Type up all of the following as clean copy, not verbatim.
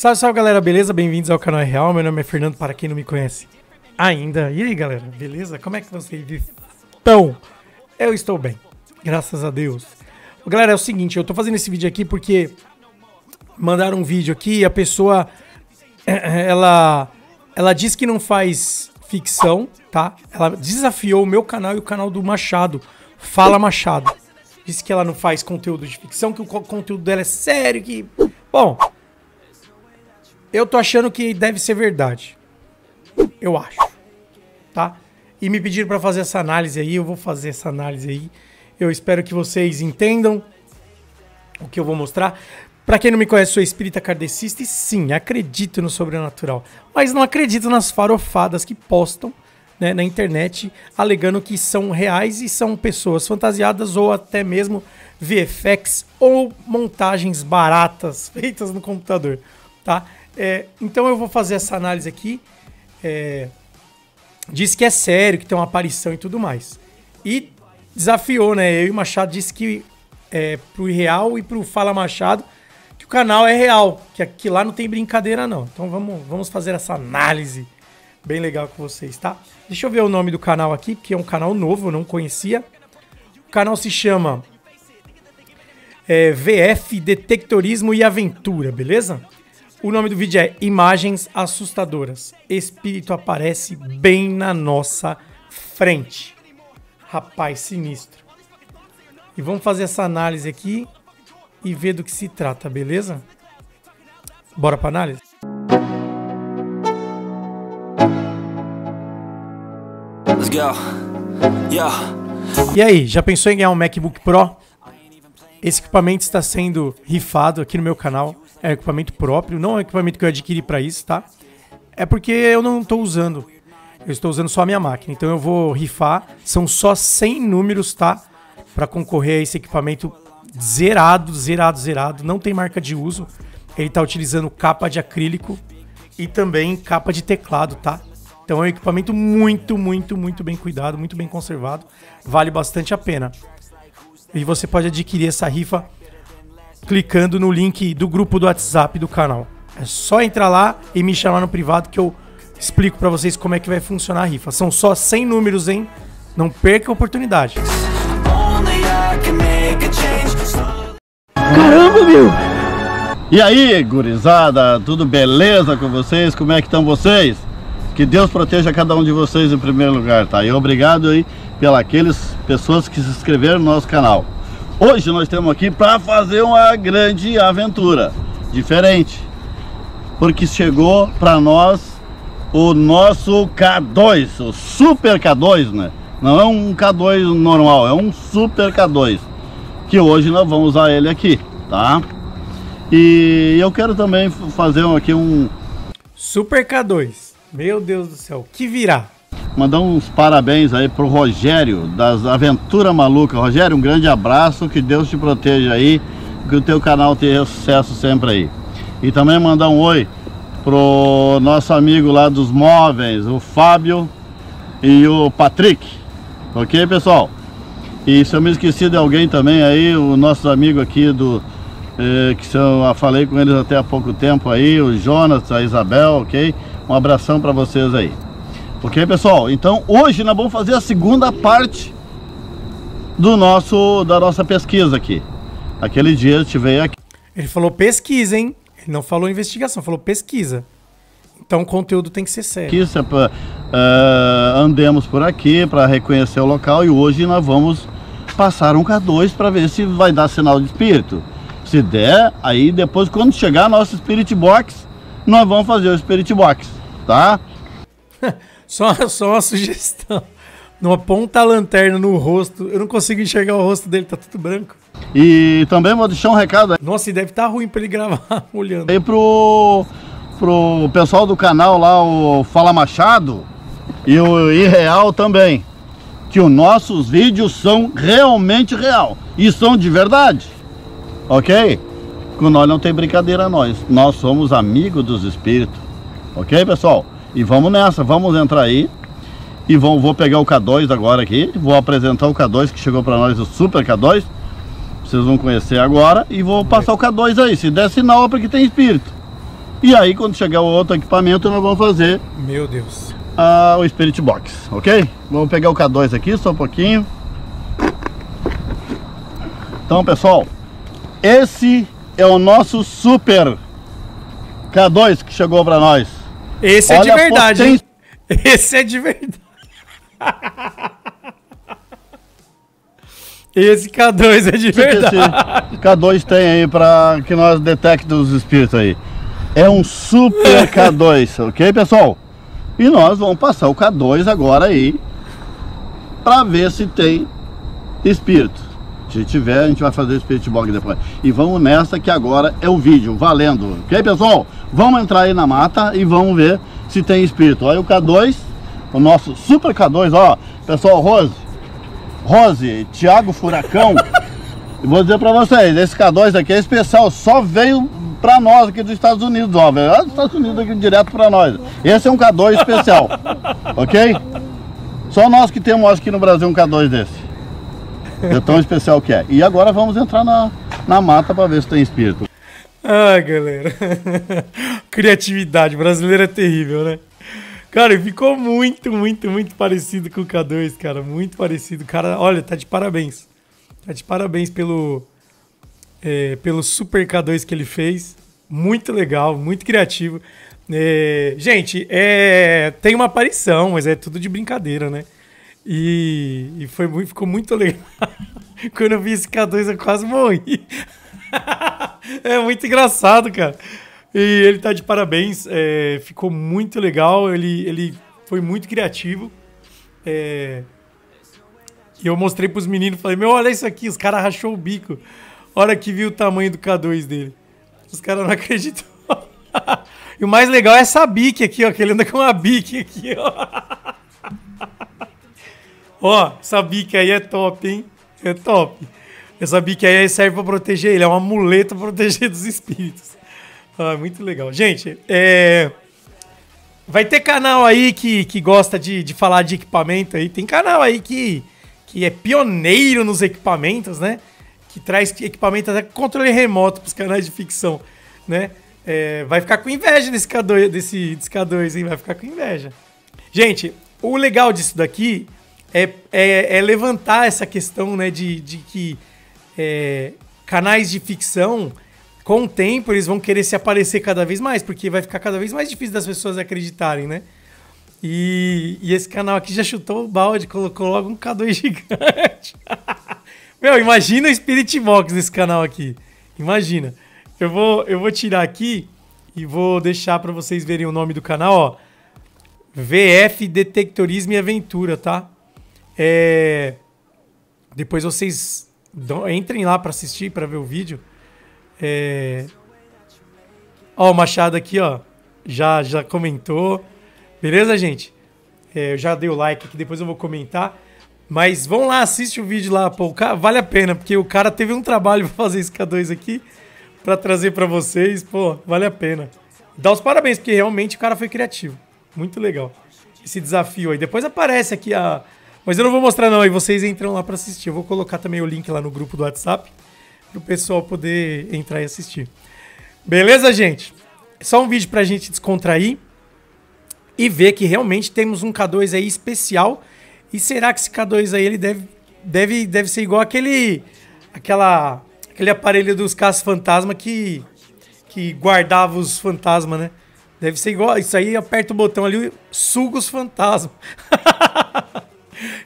Salve, salve galera, beleza? Bem-vindos ao canal É Real, meu nome é Fernando, para quem não me conhece ainda. E aí galera, beleza? Como é que vocês estão? Eu estou bem, graças a Deus. Galera, é o seguinte, eu tô fazendo esse vídeo aqui porque mandaram um vídeo aqui e a pessoa, ela diz que não faz ficção, tá? Ela desafiou o meu canal e o canal do Machado, Fala Machado. Disse que ela não faz conteúdo de ficção, que o conteúdo dela é sério, que... Bom, eu tô achando que deve ser verdade. Eu acho, tá? E me pediram pra fazer essa análise aí, eu vou fazer essa análise aí. Eu espero que vocês entendam o que eu vou mostrar. Pra quem não me conhece, sou espírita kardecista e sim, acredito no sobrenatural. Mas não acredito nas farofadas que postam, né, na internet, alegando que são reais e são pessoas fantasiadas ou até mesmo VFX ou montagens baratas feitas no computador, tá? Então eu vou fazer essa análise aqui. Diz que é sério, que tem uma aparição e tudo mais. E desafiou, né? Eu e o Machado disse que pro Irreal e pro Fala Machado que o canal é real, que aqui lá não tem brincadeira não. Então vamos fazer essa análise bem legal com vocês, tá? Deixa eu ver o nome do canal aqui, porque é um canal novo, eu não conhecia. O canal se chama VF Detectorismo e Aventura, beleza? O nome do vídeo é Imagens Assustadoras. Espírito aparece bem na nossa frente. Rapaz, sinistro. E vamos fazer essa análise aqui e ver do que se trata, beleza? Bora pra análise? Let's go. Yeah. E aí, já pensou em ganhar um MacBook Pro? Esse equipamento está sendo rifado aqui no meu canal. É um equipamento próprio, não é um equipamento que eu adquiri pra isso, tá? É porque eu não tô usando. Eu estou usando só a minha máquina, então eu vou rifar. São só 100 números, tá? Para concorrer a esse equipamento zerado, zerado, zerado. Não tem marca de uso. Ele tá utilizando capa de acrílico e também capa de teclado, tá? Então é um equipamento muito, muito, muito bem cuidado, muito bem conservado. Vale bastante a pena. E você pode adquirir essa rifa clicando no link do grupo do WhatsApp do canal. É só entrar lá e me chamar no privado que eu explico pra vocês como é que vai funcionar a rifa. São só 100 números, hein? Não perca a oportunidade. Caramba, meu! E aí, gurizada? Tudo beleza com vocês? Como é que estão vocês? Que Deus proteja cada um de vocês em primeiro lugar, tá? E obrigado aí pelas pessoas que se inscreveram no nosso canal. Hoje nós estamos aqui para fazer uma grande aventura. Diferente. Porque chegou para nós o nosso K2, o Super K2, né? Não é um K2 normal, é um Super K2, que hoje nós vamos usar ele aqui, tá? E eu quero também fazer aqui um... Super K2, meu Deus do céu, que virá! Mandar uns parabéns aí pro Rogério, das Aventuras Malucas. Rogério, um grande abraço, que Deus te proteja aí, que o teu canal tenha sucesso sempre aí. E também mandar um oi pro nosso amigo lá dos móveis, o Fábio e o Patrick, ok pessoal? E se eu me esqueci de alguém também aí, o nosso amigo aqui do que eu falei com eles até há pouco tempo aí, o Jonas, a Isabel, ok? Um abração para vocês aí, ok pessoal? Então hoje nós vamos fazer a segunda parte do da nossa pesquisa aqui. Aquele dia eu estive aqui. Ele falou pesquisa, hein? Não falou investigação, falou pesquisa. Então o conteúdo tem que ser sério. Pesquisa, andemos por aqui para reconhecer o local e hoje nós vamos passar um K2 para ver se vai dar sinal de espírito. Se der, aí depois quando chegar a nossa Spirit Box, nós vamos fazer o Spirit Box, tá? só uma sugestão. Não aponta a lanterna no rosto. Eu não consigo enxergar o rosto dele, tá tudo branco. E também vou deixar um recado aí. Nossa, e deve estar ruim pra ele gravar olhando. E pro pessoal do canal lá, o Fala Machado e o Irreal também, que os nossos vídeos são realmente real e são de verdade, ok? Com nós não tem brincadeira nós somos amigos dos espíritos, ok pessoal? E vamos nessa, vamos entrar aí e vou pegar o K2 agora aqui, vou apresentar o K2 que chegou para nós, o Super K2. Vocês vão conhecer agora e vou passar o K2 aí, se der sinal é porque tem espírito. E aí quando chegar o outro equipamento nós vamos fazer... Meu Deus! O Spirit Box, ok? Vamos pegar o K2 aqui, só um pouquinho. Então pessoal, esse é o nosso Super K2 que chegou pra nós. Esse é de verdade, hein? Esse é de verdade. Esse K2 é de verdade. Esse K2 tem aí pra que nós detectemos os espíritos aí. É um Super K2, ok pessoal? E nós vamos passar o K2 agora aí pra ver se tem espírito. Se tiver, a gente vai fazer o Spirit Box depois. E vamos nessa que agora é o vídeo, valendo. Ok, pessoal? Vamos entrar aí na mata e vamos ver se tem espírito. Olha o K2, o nosso Super K2, ó. Pessoal, Rose, Thiago Furacão. Eu vou dizer pra vocês, esse K2 aqui é especial, só veio pra nós aqui dos Estados Unidos, ó. Veio lá dos Estados Unidos aqui direto pra nós. Esse é um K2 especial, ok? Só nós que temos aqui no Brasil um K2 desse. É tão especial que é. E agora vamos entrar na mata para ver se tem espírito. Ah, galera. Criatividade brasileira é terrível, né? Cara, ficou muito, muito, muito parecido com o K2, cara. Muito parecido. Cara, olha, tá de parabéns. Tá de parabéns pelo Super K2 que ele fez. Muito legal, muito criativo. Gente, tem uma aparição, mas é tudo de brincadeira, né? E ficou muito legal. Quando eu vi esse K2 eu quase morri. É muito engraçado, cara. E ele tá de parabéns. Ficou muito legal. Ele foi muito criativo. E eu mostrei pros meninos, falei, meu, olha isso aqui, os caras rachou o bico. Olha que viu o tamanho do K2 dele. Os caras não acreditam. E o mais legal é essa bique aqui, ó. Que ele anda com uma bique aqui, ó. Ó, essa bique aí é top, hein? É top. Essa bique aí serve pra proteger ele. É uma muleta pra proteger dos espíritos. Ah, muito legal. Gente, vai ter canal aí que gosta de falar de equipamento aí. Tem canal aí que é pioneiro nos equipamentos, né? Que traz equipamento até controle remoto pros canais de ficção, né? Vai ficar com inveja desse K2, desse K2, hein? Vai ficar com inveja. Gente, o legal disso daqui... É levantar essa questão, né, de que canais de ficção, com o tempo, eles vão querer se aparecer cada vez mais, porque vai ficar cada vez mais difícil das pessoas acreditarem, né? E esse canal aqui já chutou o balde, colocou logo um K2 gigante. Meu, imagina o Spirit Box desse canal aqui. Imagina. Eu vou tirar aqui e vou deixar para vocês verem o nome do canal, ó. VF Detectorismo e Aventura, tá? Depois vocês entrem lá para assistir, para ver o vídeo. Ó, o Machado aqui, ó. Já comentou. Beleza, gente? Eu já dei o like aqui, depois eu vou comentar. Mas vão lá, assiste o vídeo lá. Pô, vale a pena, porque o cara teve um trabalho pra fazer esse K2 aqui. Pra trazer pra vocês. Pô, vale a pena. Dá os parabéns, porque realmente o cara foi criativo. Muito legal esse desafio aí. Depois aparece aqui a... Mas eu não vou mostrar não, aí vocês entram lá para assistir. Eu vou colocar também o link lá no grupo do WhatsApp para o pessoal poder entrar e assistir. Beleza, gente? Só um vídeo para a gente descontrair e ver que realmente temos um K2 aí especial. E será que esse K2 aí ele deve ser igual aquele aparelho dos caça-fantasma que guardava os fantasmas, né? Deve ser igual, isso aí, aperta o botão ali, suga os fantasmas.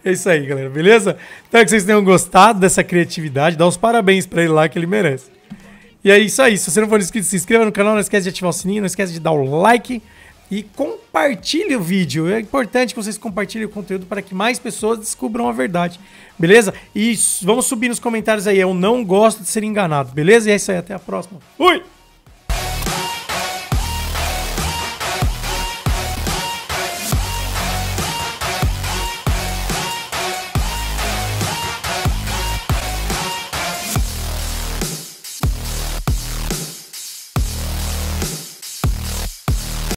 É isso aí, galera, beleza? Espero que vocês tenham gostado dessa criatividade, dá uns parabéns pra ele lá que ele merece. E é isso aí, se você não for inscrito, se inscreva no canal, não esquece de ativar o sininho, não esquece de dar o like e compartilhe o vídeo. É importante que vocês compartilhem o conteúdo para que mais pessoas descubram a verdade, beleza? E vamos subir nos comentários aí, eu não gosto de ser enganado, beleza? E é isso aí, até a próxima. Fui!